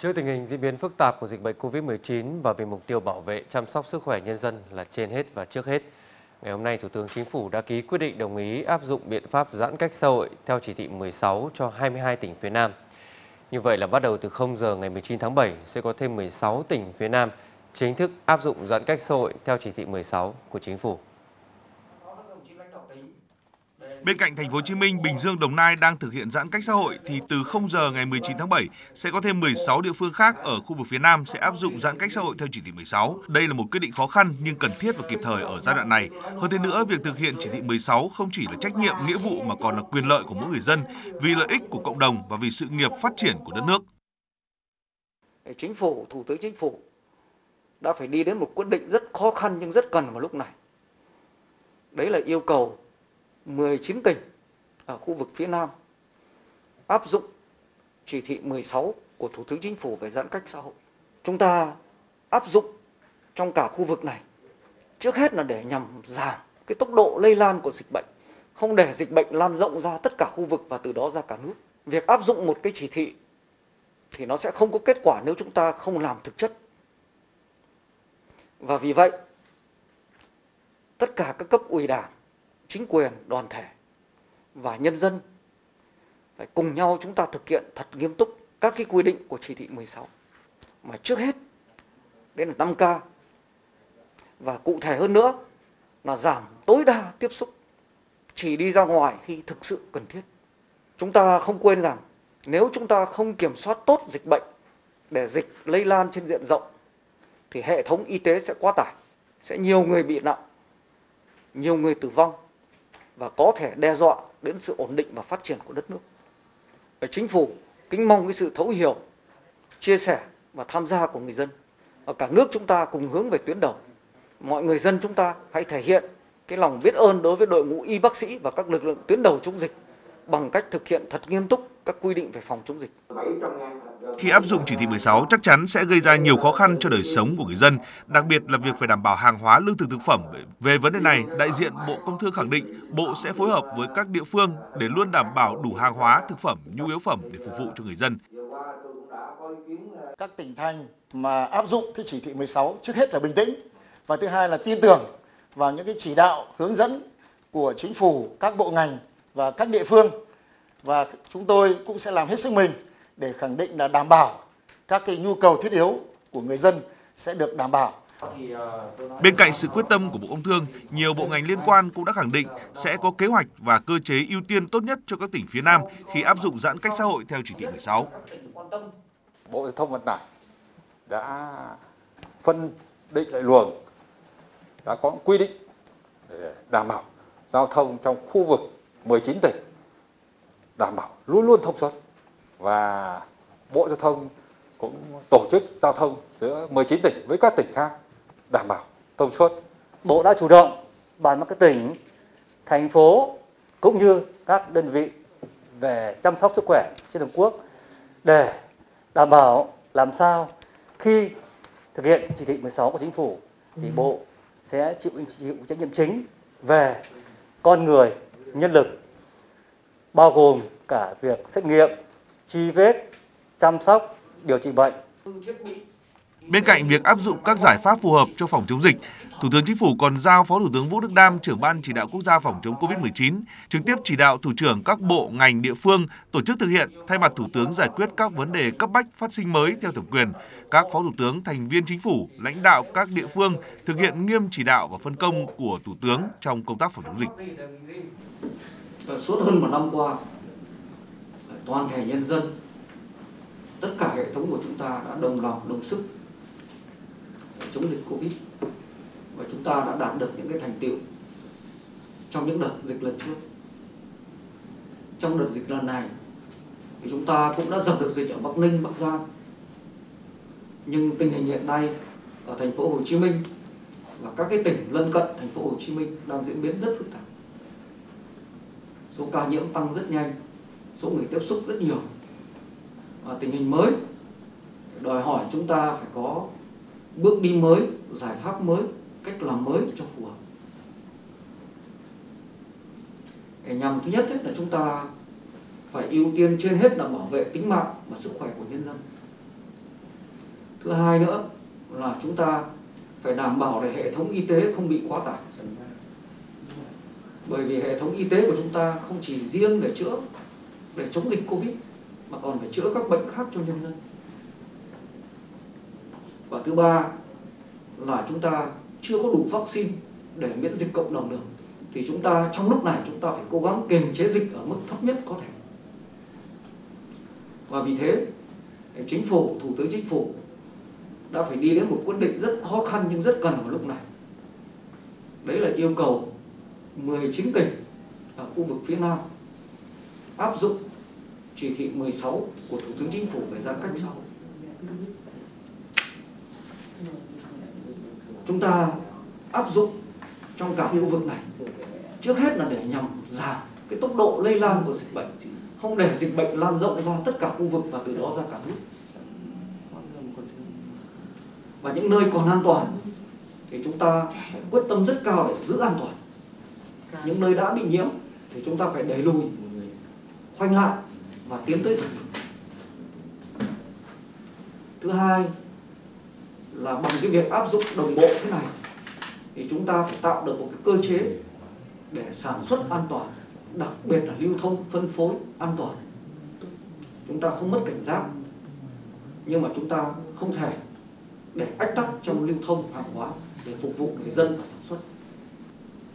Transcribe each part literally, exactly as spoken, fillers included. Trước tình hình diễn biến phức tạp của dịch bệnh Covid mười chín và vì mục tiêu bảo vệ chăm sóc sức khỏe nhân dân là trên hết và trước hết, ngày hôm nay Thủ tướng Chính phủ đã ký quyết định đồng ý áp dụng biện pháp giãn cách xã hội theo chỉ thị mười sáu cho hai mươi hai tỉnh phía Nam. Như vậy là bắt đầu từ không giờ ngày mười chín tháng bảy sẽ có thêm mười sáu tỉnh phía Nam chính thức áp dụng giãn cách xã hội theo chỉ thị mười sáu của Chính phủ. Bên cạnh Thành phố Hồ Chí Minh, Bình Dương, Đồng Nai đang thực hiện giãn cách xã hội thì từ không giờ ngày mười chín tháng bảy sẽ có thêm mười sáu địa phương khác ở khu vực phía Nam sẽ áp dụng giãn cách xã hội theo chỉ thị mười sáu. Đây là một quyết định khó khăn nhưng cần thiết và kịp thời ở giai đoạn này. Hơn thế nữa, việc thực hiện chỉ thị mười sáu không chỉ là trách nhiệm, nghĩa vụ mà còn là quyền lợi của mỗi người dân vì lợi ích của cộng đồng và vì sự nghiệp phát triển của đất nước. Chính phủ, Thủ tướng Chính phủ đã phải đi đến một quyết định rất khó khăn nhưng rất cần vào lúc này. Đấy là yêu cầu mười chín tỉnh ở khu vực phía Nam áp dụng chỉ thị mười sáu của Thủ tướng Chính phủ về giãn cách xã hội. Chúng ta áp dụng trong cả khu vực này, trước hết là để nhằm giảm cái tốc độ lây lan của dịch bệnh, không để dịch bệnh lan rộng ra tất cả khu vực và từ đó ra cả nước. Việc áp dụng một cái chỉ thị thì nó sẽ không có kết quả nếu chúng ta không làm thực chất. Và vì vậy, tất cả các cấp ủy đảng, chính quyền, đoàn thể và nhân dân phải cùng nhau chúng ta thực hiện thật nghiêm túc các cái quy định của chỉ thị mười sáu. Mà trước hết, đấy là năm K. Và cụ thể hơn nữa là giảm tối đa tiếp xúc, chỉ đi ra ngoài khi thực sự cần thiết. Chúng ta không quên rằng nếu chúng ta không kiểm soát tốt dịch bệnh để dịch lây lan trên diện rộng thì hệ thống y tế sẽ quá tải, sẽ nhiều người bị nặng, nhiều người tử vong và có thể đe dọa đến sự ổn định và phát triển của đất nước. Chính phủ kính mong cái sự thấu hiểu, chia sẻ và tham gia của người dân. Ở cả nước chúng ta cùng hướng về tuyến đầu. Mọi người dân chúng ta hãy thể hiện cái lòng biết ơn đối với đội ngũ y bác sĩ và các lực lượng tuyến đầu chống dịch bằng cách thực hiện thật nghiêm túc các quy định về phòng chống dịch. Khi áp dụng chỉ thị mười sáu chắc chắn sẽ gây ra nhiều khó khăn cho đời sống của người dân, đặc biệt là việc phải đảm bảo hàng hóa lương thực thực phẩm. Về vấn đề này, đại diện Bộ Công Thương khẳng định Bộ sẽ phối hợp với các địa phương để luôn đảm bảo đủ hàng hóa, thực phẩm, nhu yếu phẩm để phục vụ cho người dân. Các tỉnh thành mà áp dụng cái chỉ thị mười sáu trước hết là bình tĩnh và thứ hai là tin tưởng vào những cái chỉ đạo, hướng dẫn của chính phủ, các bộ ngành và các địa phương. Và chúng tôi cũng sẽ làm hết sức mình để khẳng định là đảm bảo các cái nhu cầu thiết yếu của người dân sẽ được đảm bảo. Bên cạnh sự quyết tâm của Bộ Công Thương, nhiều bộ ngành liên quan cũng đã khẳng định sẽ có kế hoạch và cơ chế ưu tiên tốt nhất cho các tỉnh phía Nam khi áp dụng giãn cách xã hội theo chỉ thị mười sáu. Bộ Giao thông Vận tải đã phân định lại luồng, đã có quy định để đảm bảo giao thông trong khu vực mười chín tỉnh đảm bảo luôn luôn thông suốt. Và Bộ Giao thông cũng tổ chức giao thông giữa mười chín tỉnh với các tỉnh khác đảm bảo thông suốt. Bộ đã chủ động bàn với các tỉnh, thành phố cũng như các đơn vị về chăm sóc sức khỏe trên toàn quốc để đảm bảo làm sao khi thực hiện chỉ thị mười sáu của Chính phủ thì Bộ sẽ chịu, chịu trách nhiệm chính về con người, nhân lực, bao gồm cả việc xét nghiệm, truy vết, chăm sóc, điều trị bệnh. Bên cạnh việc áp dụng các giải pháp phù hợp cho phòng chống dịch, Thủ tướng Chính phủ còn giao Phó Thủ tướng Vũ Đức Đam, trưởng Ban Chỉ đạo Quốc gia phòng chống Covid mười chín, trực tiếp chỉ đạo thủ trưởng các bộ, ngành, địa phương tổ chức thực hiện thay mặt Thủ tướng giải quyết các vấn đề cấp bách phát sinh mới theo thẩm quyền. Các Phó Thủ tướng, thành viên Chính phủ, lãnh đạo các địa phương thực hiện nghiêm chỉ đạo và phân công của Thủ tướng trong công tác phòng chống dịch. Suốt hơn một năm qua, toàn thể nhân dân, tất cả hệ thống của chúng ta đã đồng lòng, đồng sức chống dịch Covid và chúng ta đã đạt được những cái thành tựu trong những đợt dịch lần trước. Trong đợt dịch lần này thì chúng ta cũng đã dập được dịch ở Bắc Ninh, Bắc Giang. Nhưng tình hình hiện nay ở Thành phố Hồ Chí Minh và các cái tỉnh lân cận Thành phố Hồ Chí Minh đang diễn biến rất phức tạp. Số ca nhiễm tăng rất nhanh, số người tiếp xúc rất nhiều. Và tình hình mới đòi hỏi chúng ta phải có bước đi mới, giải pháp mới, cách làm mới cho phù hợp. Để nhằm thứ nhất là chúng ta phải ưu tiên trên hết là bảo vệ tính mạng và sức khỏe của nhân dân. Thứ hai nữa là chúng ta phải đảm bảo để hệ thống y tế không bị quá tải. Bởi vì hệ thống y tế của chúng ta không chỉ riêng để chữa, để chống dịch Covid, mà còn phải chữa các bệnh khác cho nhân dân. Và thứ ba là chúng ta chưa có đủ vaccine để miễn dịch cộng đồng được. Thì chúng ta trong lúc này chúng ta phải cố gắng kiềm chế dịch ở mức thấp nhất có thể. Và vì thế, Chính phủ, Thủ tướng Chính phủ đã phải đi đến một quyết định rất khó khăn nhưng rất cần vào lúc này. Đấy là yêu cầu mười chín tỉnh ở khu vực phía Nam áp dụng chỉ thị mười sáu của Thủ tướng Chính phủ về giãn cách xã hội. Chúng ta áp dụng trong cả khu vực này trước hết là để nhằm giảm cái tốc độ lây lan của dịch bệnh, không để dịch bệnh lan rộng ra tất cả khu vực và từ đó ra cả nước. Và những nơi còn an toàn thì chúng ta phải quyết tâm rất cao để giữ an toàn. Những nơi đã bị nhiễm thì chúng ta phải đẩy lùi, khoanh lại và tiến tới giải quyết. Thứ hai là bằng cái việc áp dụng đồng bộ thế này thì chúng ta phải tạo được một cái cơ chế để sản xuất an toàn, đặc biệt là lưu thông phân phối an toàn. Chúng ta không mất cảnh giác, nhưng mà chúng ta không thể để ách tắc trong lưu thông hàng hóa để phục vụ người dân và sản xuất.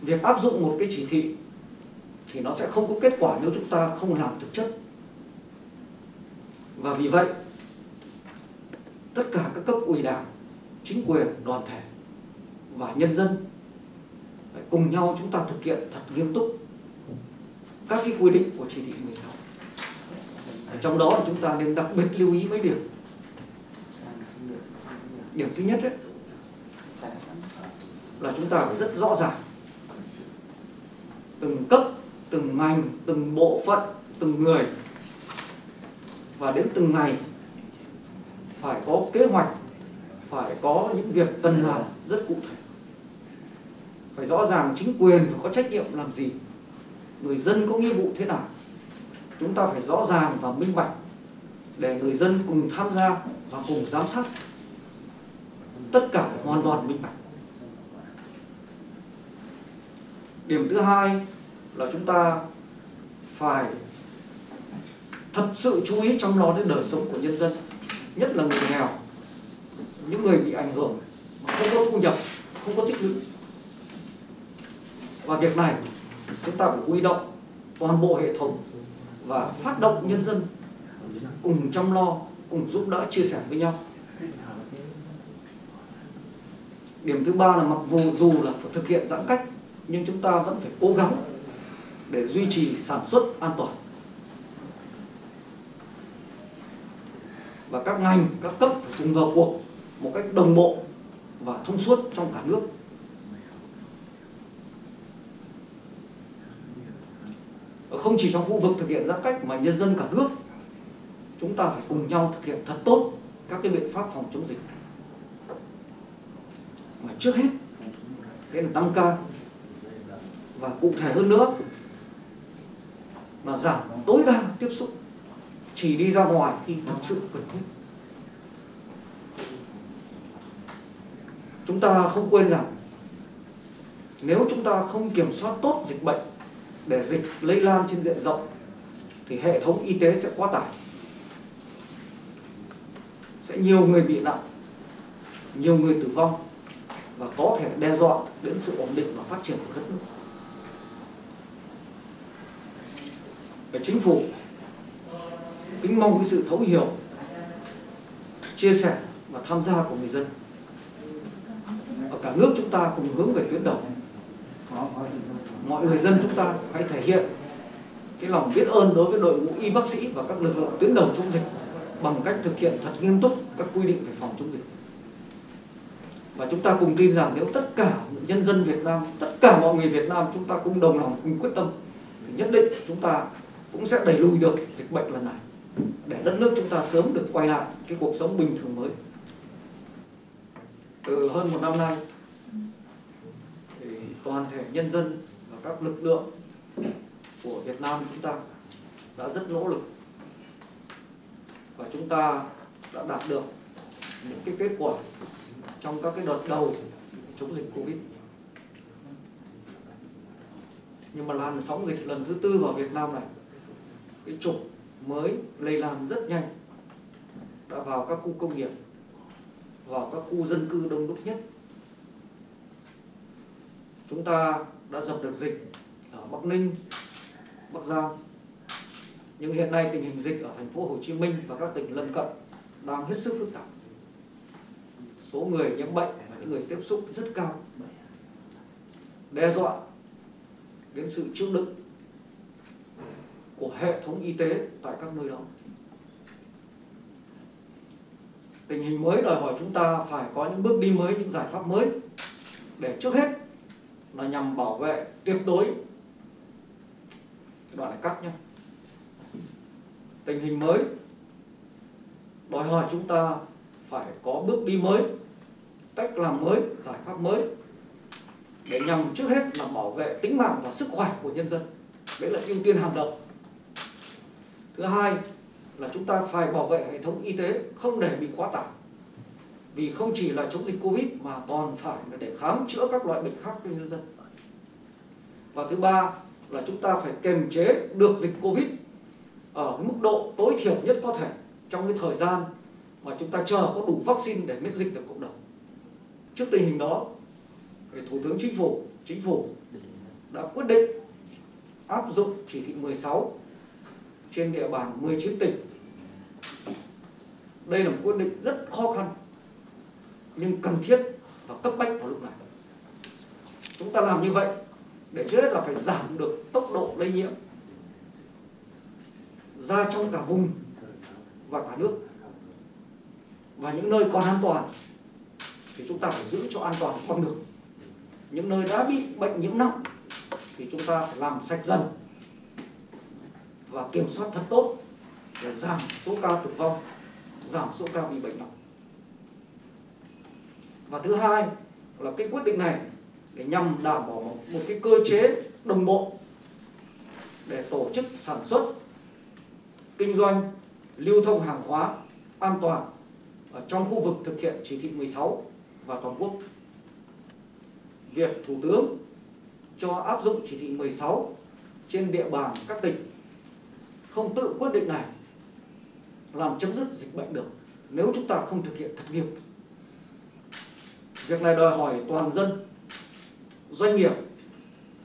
Việc áp dụng một cái chỉ thị thì nó sẽ không có kết quả nếu chúng ta không làm thực chất. Và vì vậy, tất cả các cấp ủy đảng, chính quyền, đoàn thể và nhân dân phải cùng nhau chúng ta thực hiện thật nghiêm túc các cái quy định của chỉ thị mười sáu. Ở trong đó chúng ta nên đặc biệt lưu ý mấy điểm. Điểm thứ nhất ấy, là chúng ta phải rất rõ ràng từng cấp, từng ngành, từng bộ phận, từng người và đến từng ngày phải có kế hoạch, phải có những việc cần làm rất cụ thể. Phải rõ ràng chính quyền phải có trách nhiệm làm gì, người dân có nghĩa vụ thế nào. Chúng ta phải rõ ràng và minh bạch để người dân cùng tham gia và cùng giám sát. Tất cả phải hoàn toàn minh bạch. Điểm thứ hai là chúng ta phải thật sự chú ý chăm lo đến đời sống của nhân dân, nhất là người nghèo, những người bị ảnh hưởng, không có thu nhập, không có tích lũy. Và việc này chúng ta phải huy động toàn bộ hệ thống và phát động nhân dân cùng chăm lo, cùng giúp đỡ, chia sẻ với nhau. Điểm thứ ba là mặc dù dù là phải thực hiện giãn cách nhưng chúng ta vẫn phải cố gắng để duy trì sản xuất an toàn. Và các ngành, các cấp phải cùng vào cuộc một cách đồng bộ và thông suốt trong cả nước. Không chỉ trong khu vực thực hiện giãn cách mà nhân dân cả nước, chúng ta phải cùng nhau thực hiện thật tốt các cái biện pháp phòng chống dịch. Mà trước hết, đây là năm K. Và cụ thể hơn nữa là giảm tối đa tiếp xúc, chỉ đi ra ngoài khi thực sự cần thiết. Chúng ta không quên rằng nếu chúng ta không kiểm soát tốt dịch bệnh để dịch lây lan trên diện rộng thì hệ thống y tế sẽ quá tải. Sẽ nhiều người bị nặng, nhiều người tử vong và có thể đe dọa đến sự ổn định và phát triển của đất nước. Về Chính phủ, kính mong cái sự thấu hiểu, chia sẻ và tham gia của người dân. Ở cả nước chúng ta cùng hướng về tuyến đầu. Mọi người dân chúng ta hãy thể hiện cái lòng biết ơn đối với đội ngũ y bác sĩ và các lực lượng tuyến đầu chống dịch bằng cách thực hiện thật nghiêm túc các quy định về phòng chống dịch. Và chúng ta cùng tin rằng nếu tất cả nhân dân Việt Nam, tất cả mọi người Việt Nam chúng ta cùng đồng lòng, cùng quyết tâm thì nhất định chúng ta cũng sẽ đẩy lùi được dịch bệnh lần này để đất nước chúng ta sớm được quay lại cái cuộc sống bình thường mới. Từ hơn một năm nay thì toàn thể nhân dân và các lực lượng của Việt Nam chúng ta đã rất nỗ lực và chúng ta đã đạt được những cái kết quả trong các cái đợt đầu chống dịch Covid. Nhưng mà làn sóng dịch lần thứ tư vào Việt Nam này, cái trục mới lây lan rất nhanh, đã vào các khu công nghiệp, vào các khu dân cư đông đúc nhất. Chúng ta đã dập được dịch ở Bắc Ninh, Bắc Giang, nhưng hiện nay tình hình dịch ở Thành phố Hồ Chí Minh và các tỉnh lân cận đang hết sức phức tạp. Số người nhiễm bệnh và những người tiếp xúc rất cao, đe dọa đến sự chịu đựng của hệ thống y tế tại các nơi đó. Tình hình mới đòi hỏi chúng ta phải có những bước đi mới, những giải pháp mới, để trước hết là nhằm bảo vệ tuyệt đối. Đoạn này cắt nhé. Tình hình mới đòi hỏi chúng ta phải có bước đi mới, cách làm mới, giải pháp mới, để nhằm trước hết là bảo vệ tính mạng và sức khỏe của nhân dân. Đấy là ưu tiên hàng đầu. Thứ hai là chúng ta phải bảo vệ hệ thống y tế, không để bị quá tải. Vì không chỉ là chống dịch Covid mà còn phải là để khám chữa các loại bệnh khác cho nhân dân. Và thứ ba là chúng ta phải kiềm chế được dịch Covid ở cái mức độ tối thiểu nhất có thể trong cái thời gian mà chúng ta chờ có đủ vaccine để miễn dịch được cộng đồng. Trước tình hình đó, Thủ tướng Chính phủ, Chính phủ đã quyết định áp dụng chỉ thị mười sáu trên địa bàn mười chín tỉnh. Đây là một quyết định rất khó khăn, nhưng cần thiết và cấp bách vào lúc này. Chúng ta làm như vậy để trước hết là phải giảm được tốc độ lây nhiễm ra trong cả vùng và cả nước. Và những nơi còn an toàn thì chúng ta phải giữ cho an toàn bằng được. Những nơi đã bị bệnh nhiễm nặng thì chúng ta phải làm sạch dần và kiểm soát thật tốt để giảm số ca tử vong, giảm số ca bị bệnh nặng. Và thứ hai là cái quyết định này để nhằm đảm bảo một cái cơ chế đồng bộ để tổ chức sản xuất, kinh doanh, lưu thông hàng hóa an toàn ở trong khu vực thực hiện chỉ thị mười sáu và toàn quốc. Việc Thủ tướng cho áp dụng chỉ thị mười sáu trên địa bàn các tỉnh không tự quyết định này làm chấm dứt dịch bệnh được nếu chúng ta không thực hiện thật nghiêm. Việc này đòi hỏi toàn dân, doanh nghiệp,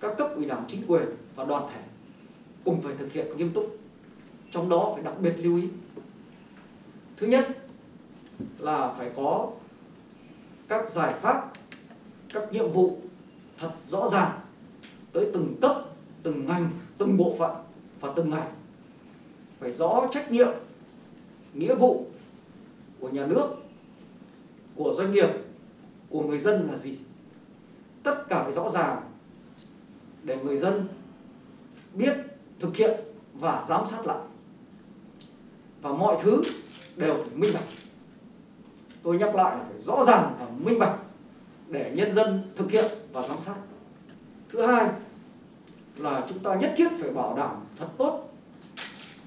các cấp ủy đảng chính quyền và đoàn thể cùng phải thực hiện nghiêm túc. Trong đó phải đặc biệt lưu ý. Thứ nhất là phải có các giải pháp, các nhiệm vụ thật rõ ràng tới từng cấp, từng ngành, từng bộ phận và từng ngành. Phải rõ trách nhiệm, nghĩa vụ của nhà nước, của doanh nghiệp, của người dân là gì. Tất cả phải rõ ràng để người dân biết, thực hiện và giám sát lại. Và mọi thứ đều phải minh bạch. Tôi nhắc lại là phải rõ ràng và minh bạch để nhân dân thực hiện và giám sát. Thứ hai là chúng ta nhất thiết phải bảo đảm thật tốt,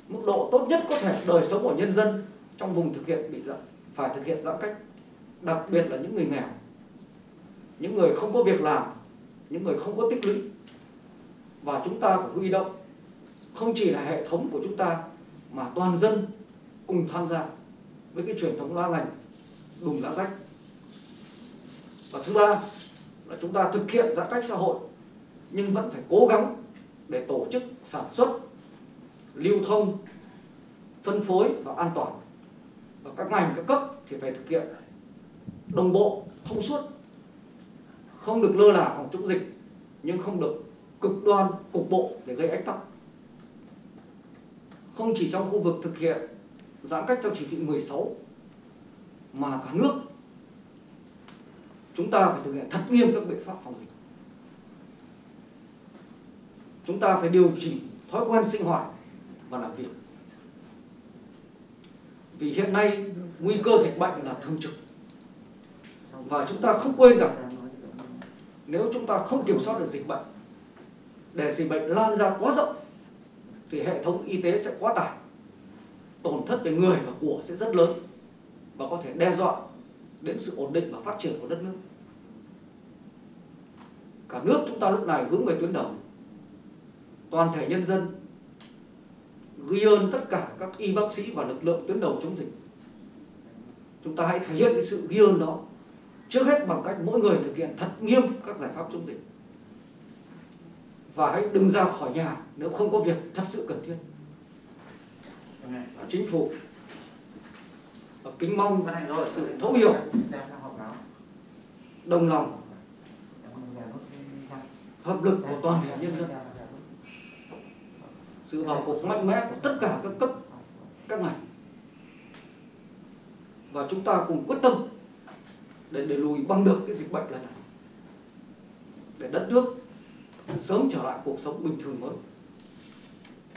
mức độ tốt nhất có thể đời sống của nhân dân trong vùng thực hiện bị giãn, phải thực hiện giãn cách, đặc biệt là những người nghèo, những người không có việc làm, những người không có tích lũy. Và chúng ta phải huy động không chỉ là hệ thống của chúng ta mà toàn dân cùng tham gia với cái truyền thống lá lành đùm lá rách. Và thứ ba là chúng ta thực hiện giãn cách xã hội nhưng vẫn phải cố gắng để tổ chức sản xuất, lưu thông, phân phối và an toàn. Và các ngành, các cấp thì phải thực hiện đồng bộ, thông suốt, không được lơ là phòng chống dịch nhưng không được cực đoan, cục bộ để gây ách tắc. Không chỉ trong khu vực thực hiện giãn cách theo chỉ thị mười sáu mà cả nước, chúng ta phải thực hiện thật nghiêm các biện pháp phòng dịch. Chúng ta phải điều chỉnh thói quen sinh hoạt và làm việc. Vì hiện nay nguy cơ dịch bệnh là thường trực. Và chúng ta không quên rằng nếu chúng ta không kiểm soát được dịch bệnh, để dịch bệnh lan ra quá rộng thì hệ thống y tế sẽ quá tải. Tổn thất về người và của sẽ rất lớn và có thể đe dọa đến sự ổn định và phát triển của đất nước. Cả nước chúng ta lúc này hướng về tuyến đầu. Toàn thể nhân dân ghi ơn tất cả các y bác sĩ và lực lượng tuyến đầu chống dịch. Chúng ta hãy thể hiện cái sự ghi ơn đó, trước hết bằng cách mỗi người thực hiện thật nghiêm các giải pháp chống dịch. Và hãy đừng ra khỏi nhà nếu không có việc thật sự cần thiết. Chính phủ kính mong sự thấu hiểu, đồng lòng, hợp lực của toàn thể nhân dân, sự vào cuộc mạnh mẽ của tất cả các cấp, các ngành, và chúng ta cùng quyết tâm để đẩy lùi bằng được cái dịch bệnh lần này, để đất nước sớm trở lại cuộc sống bình thường mới.